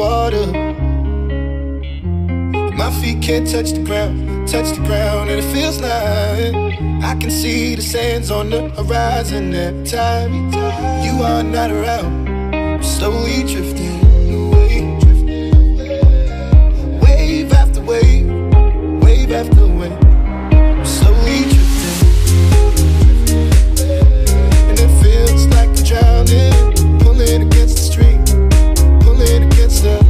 water. My feet can't touch the ground, and it feels like I can see the sands on the horizon every time you are not around. I'm slowly drifting away, wave after wave, wave after wave. I'm slowly drifting, and it feels like I'm drowning, pulling against the stream, pulling against the wave.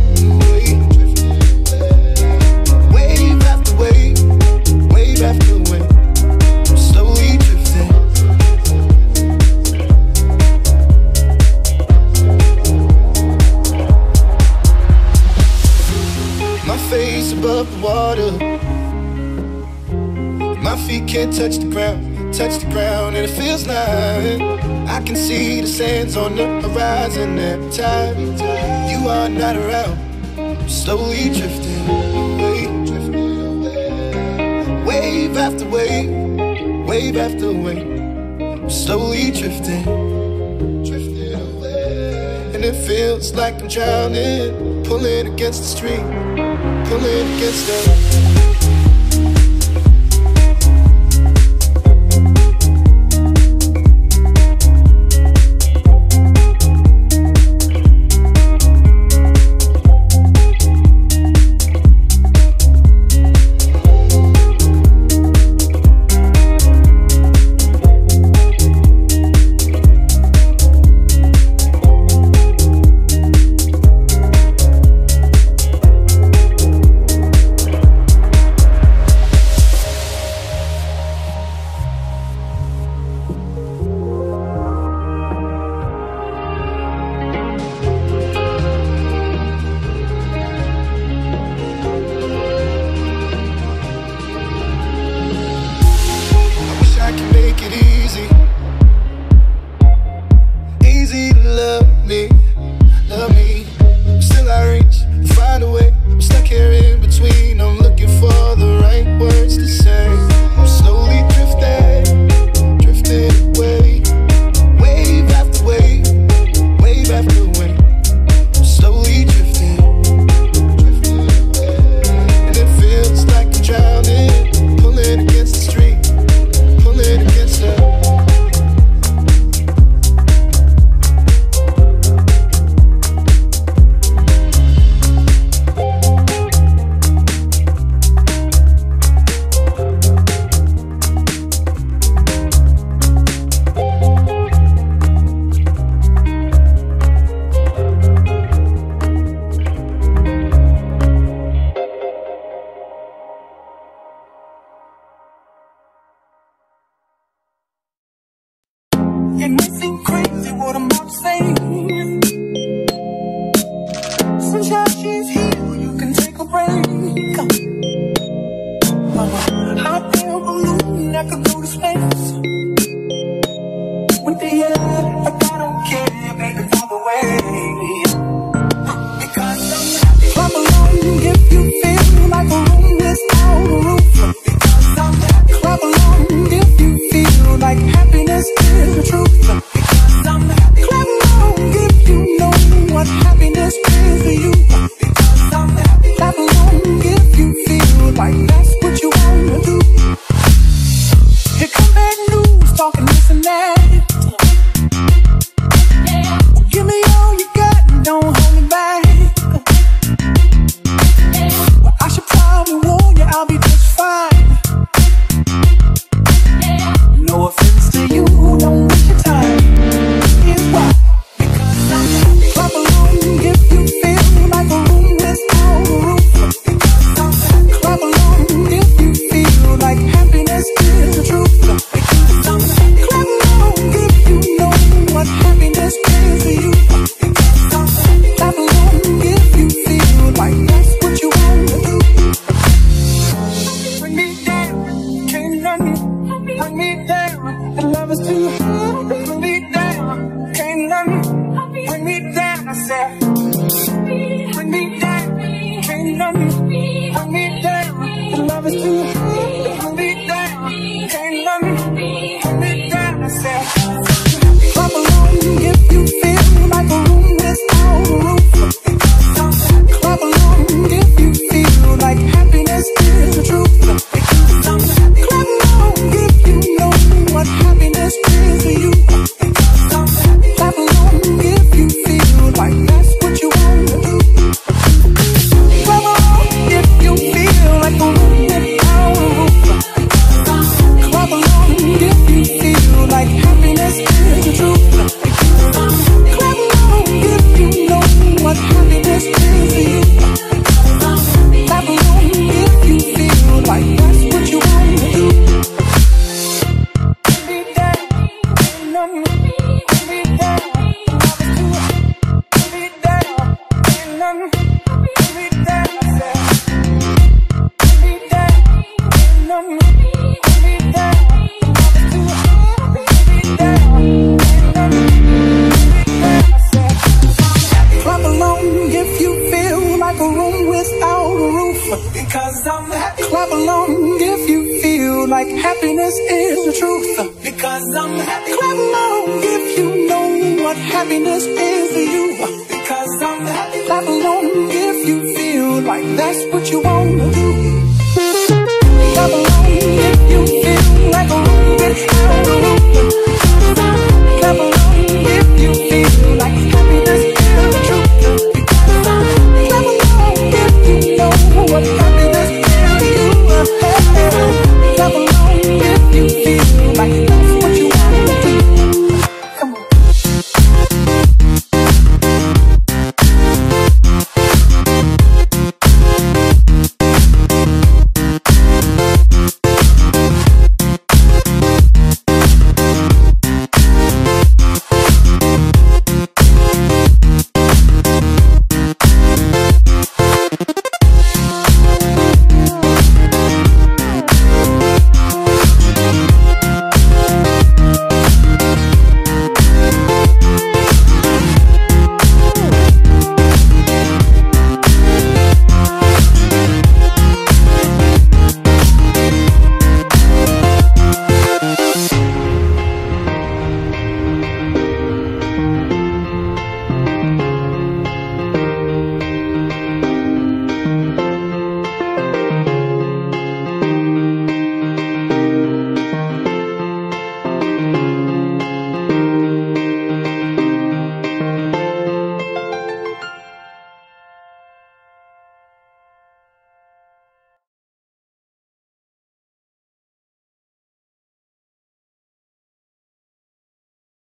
Wave after wave, wave after wave. I'm slowly drifting. My face above the water. My feet can't touch the ground, and it feels like I can see the sands on the horizon every time you are not around. I'm slowly drifting away, wave after wave, wave after wave. I'm slowly drifting, and it feels like I'm drowning, pulling against the stream, pulling against the. roof, because I'm happy. Clap along if you feel like happiness is the truth, because I'm happy. Clap along if you know what happiness is to you, because I'm happy. Clap along if you feel like that's what you want to do. Clap along if you feel like a room without a roof. Clap along if you feel